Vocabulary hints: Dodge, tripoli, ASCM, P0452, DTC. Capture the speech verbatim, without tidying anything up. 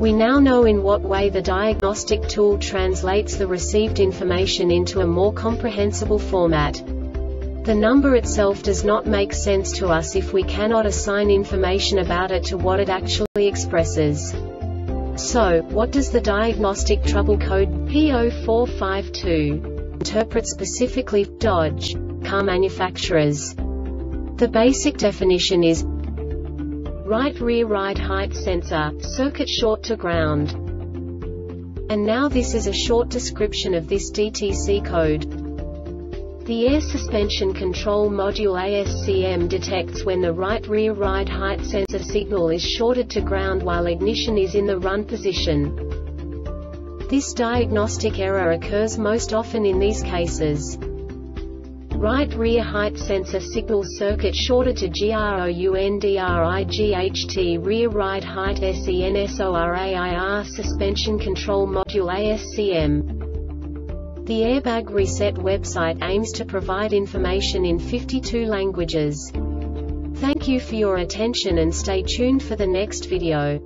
We now know in what way the diagnostic tool translates the received information into a more comprehensible format. The number itself does not make sense to us if we cannot assign information about it to what it actually expresses. So, what does the diagnostic trouble code P zero four five two interpret specifically for Dodge car manufacturers? The basic definition is right rear ride height sensor, circuit short to ground. And now this is a short description of this D T C code. The air suspension control module A S C M detects when the right rear ride height sensor signal is shorted to ground while ignition is in the run position. This diagnostic error occurs most often in these cases. Right rear height sensor signal circuit shorted to ground. Rear ride height sensor suspension control module A S C M. The Airbag Reset website aims to provide information in fifty-two languages. Thank you for your attention and stay tuned for the next video.